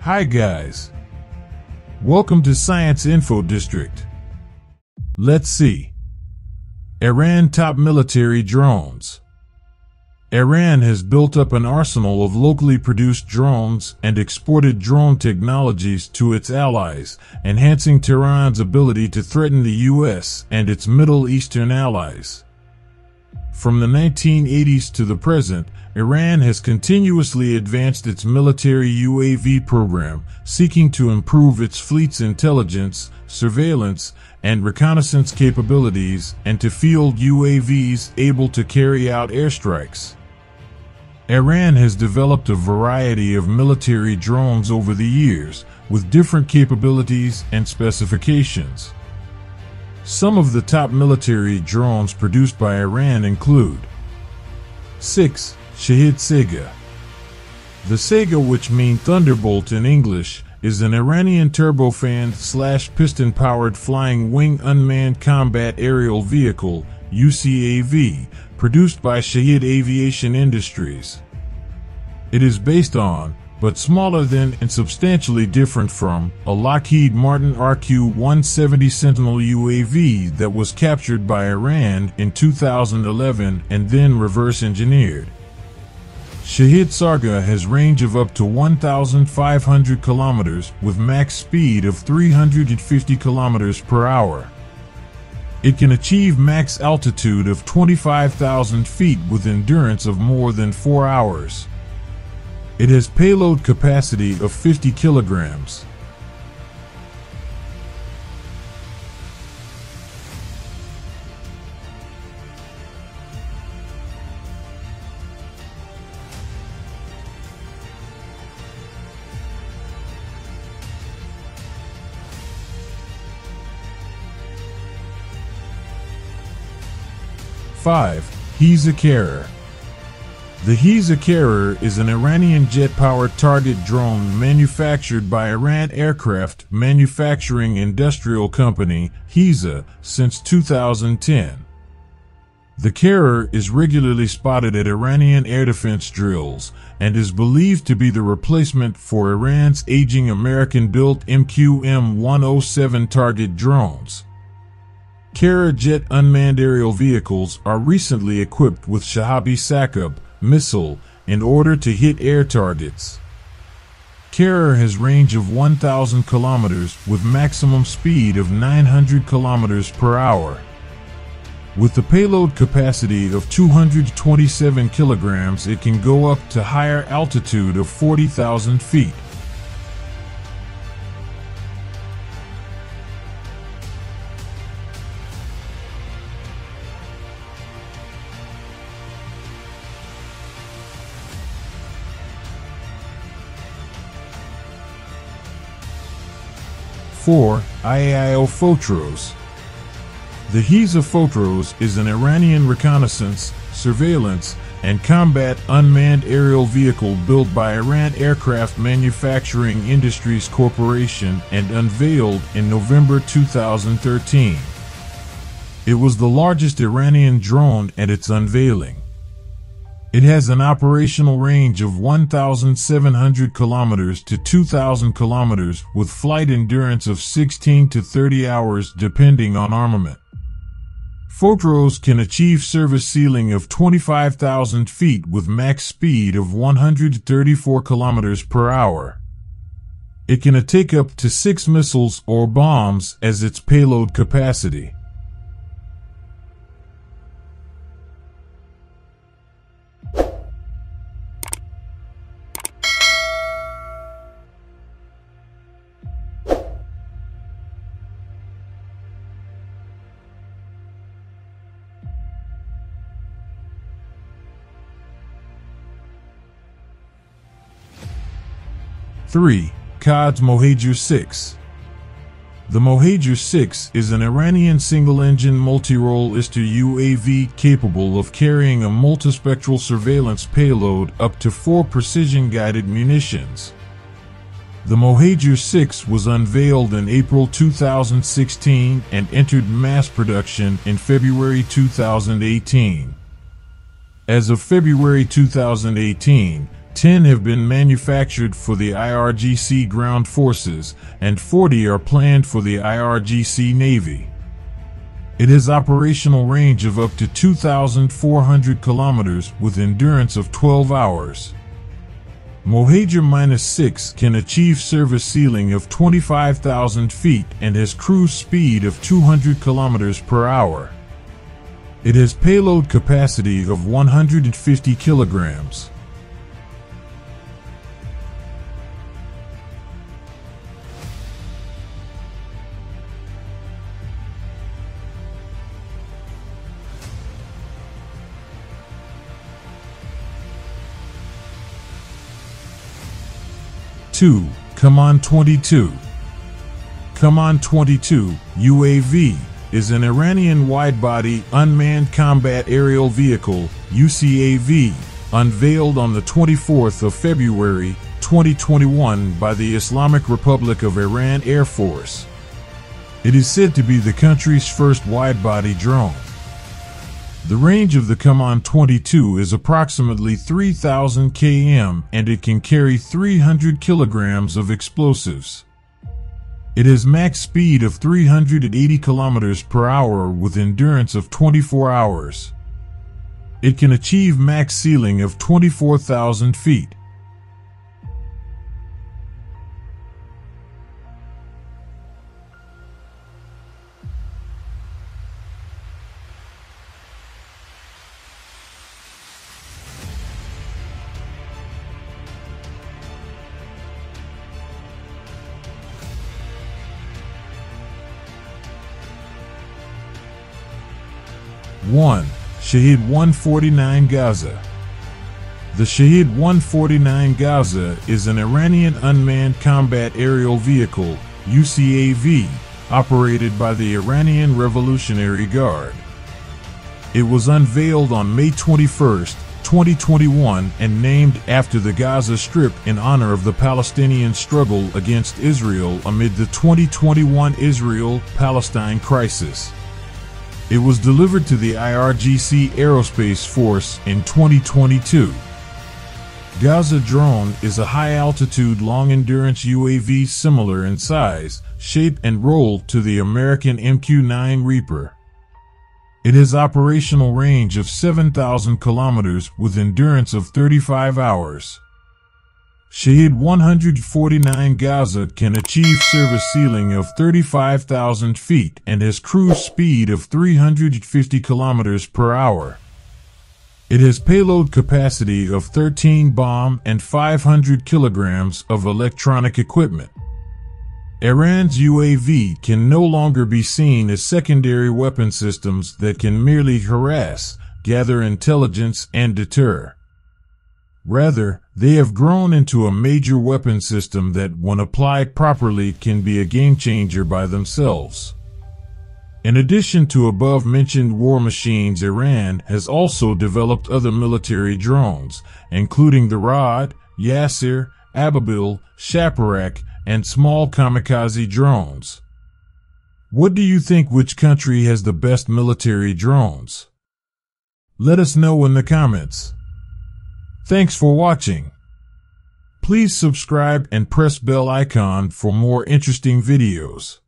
Hi guys. Welcome to Science Info District. Let's see. Iran top military drones. Iran has built up an arsenal of locally produced drones and exported drone technologies to its allies, enhancing Tehran's ability to threaten the U.S. and its Middle Eastern allies. From the 1980s to the present, Iran has continuously advanced its military UAV program, seeking to improve its fleet's intelligence, surveillance, and reconnaissance capabilities, and to field UAVs able to carry out airstrikes. Iran has developed a variety of military drones over the years, with different capabilities and specifications. Some of the top military drones produced by Iran include 6. Shahed Saegheh. The Saegheh, which means Thunderbolt in English, is an Iranian turbofan/piston-powered flying wing unmanned combat aerial vehicle (UCAV) produced by Shahed Aviation Industries. It is based on, but smaller than and substantially different from, a Lockheed Martin RQ-170 Sentinel UAV that was captured by Iran in 2011 and then reverse-engineered. Shahed Saegheh has range of up to 1,500 kilometers with max speed of 350 kilometers per hour. It can achieve max altitude of 25,000 feet with endurance of more than 4 hours. It has payload capacity of 50 kilograms. 5. HESA Karrar. The HESA Karrar is an Iranian jet-powered target drone manufactured by Iran Aircraft Manufacturing Industrial Company, HESA, since 2010. The Karrar is regularly spotted at Iranian air defense drills and is believed to be the replacement for Iran's aging American-built MQM-107 target drones. Karrar jet unmanned aerial vehicles are recently equipped with Shahab-e-Saqeb missile in order to hit air targets. Karrar has range of 1,000 kilometers with maximum speed of 900 kilometers per hour. With the payload capacity of 227 kilograms, it can go up to higher altitude of 40,000 feet. 4. IAIO Fotros. The HESA Fotros is an Iranian reconnaissance, surveillance, and combat unmanned aerial vehicle built by Iran Aircraft Manufacturing Industries Corporation and unveiled in November 2013. It was the largest Iranian drone at its unveiling. It has an operational range of 1,700 kilometers to 2,000 kilometers with flight endurance of 16 to 30 hours depending on armament. Fotros can achieve service ceiling of 25,000 feet with max speed of 134 kilometers per hour. It can take up to 6 missiles or bombs as its payload capacity. 3. Qods Mohajer-6. The Mohajer-6 is an Iranian single-engine multi-role ISR UAV capable of carrying a multispectral surveillance payload up to 4 precision-guided munitions. The Mohajer-6 was unveiled in April 2016 and entered mass production in February 2018. As of February 2018, 10 have been manufactured for the IRGC ground forces, and 40 are planned for the IRGC Navy. It has operational range of up to 2,400 kilometers with endurance of 12 hours. Mohajer-6 can achieve service ceiling of 25,000 feet and has cruise speed of 200 kilometers per hour. It has payload capacity of 150 kilograms. Kaman 22. Kaman 22, UAV, is an Iranian wide-body unmanned combat aerial vehicle, UCAV, unveiled on the 24th of February, 2021 by the Islamic Republic of Iran Air Force. It is said to be the country's first wide-body drone. The range of the Kaman 22 is approximately 3,000 km and it can carry 300 kilograms of explosives. It has max speed of 380 kilometers per hour with endurance of 24 hours. It can achieve max ceiling of 24,000 feet. Shahed 149 Gaza. The Shahed 149 Gaza is an Iranian unmanned combat aerial vehicle, UCAV, operated by the Iranian Revolutionary Guard. It was unveiled on May 21, 2021 and named after the Gaza Strip in honor of the Palestinian struggle against Israel amid the 2021 Israel-Palestine crisis. It was delivered to the IRGC Aerospace Force in 2022. Gaza drone is a high-altitude, long-endurance UAV similar in size, shape, and role to the American MQ-9 Reaper. It has operational range of 7,000 kilometers with endurance of 35 hours. Shahed 149 Gaza can achieve service ceiling of 35,000 feet and has cruise speed of 350 kilometers per hour. It has payload capacity of 13 bomb and 500 kilograms of electronic equipment. Iran's UAV can no longer be seen as secondary weapon systems that can merely harass, gather intelligence, and deter. Rather, they have grown into a major weapon system that, when applied properly, can be a game-changer by themselves. In addition to above-mentioned war machines, Iran has also developed other military drones, including the Rod, Yasser, Ababil, Shapurak, and small kamikaze drones. What do you think? Which country has the best military drones? Let us know in the comments. Thanks for watching. Please subscribe and press bell icon for more interesting videos.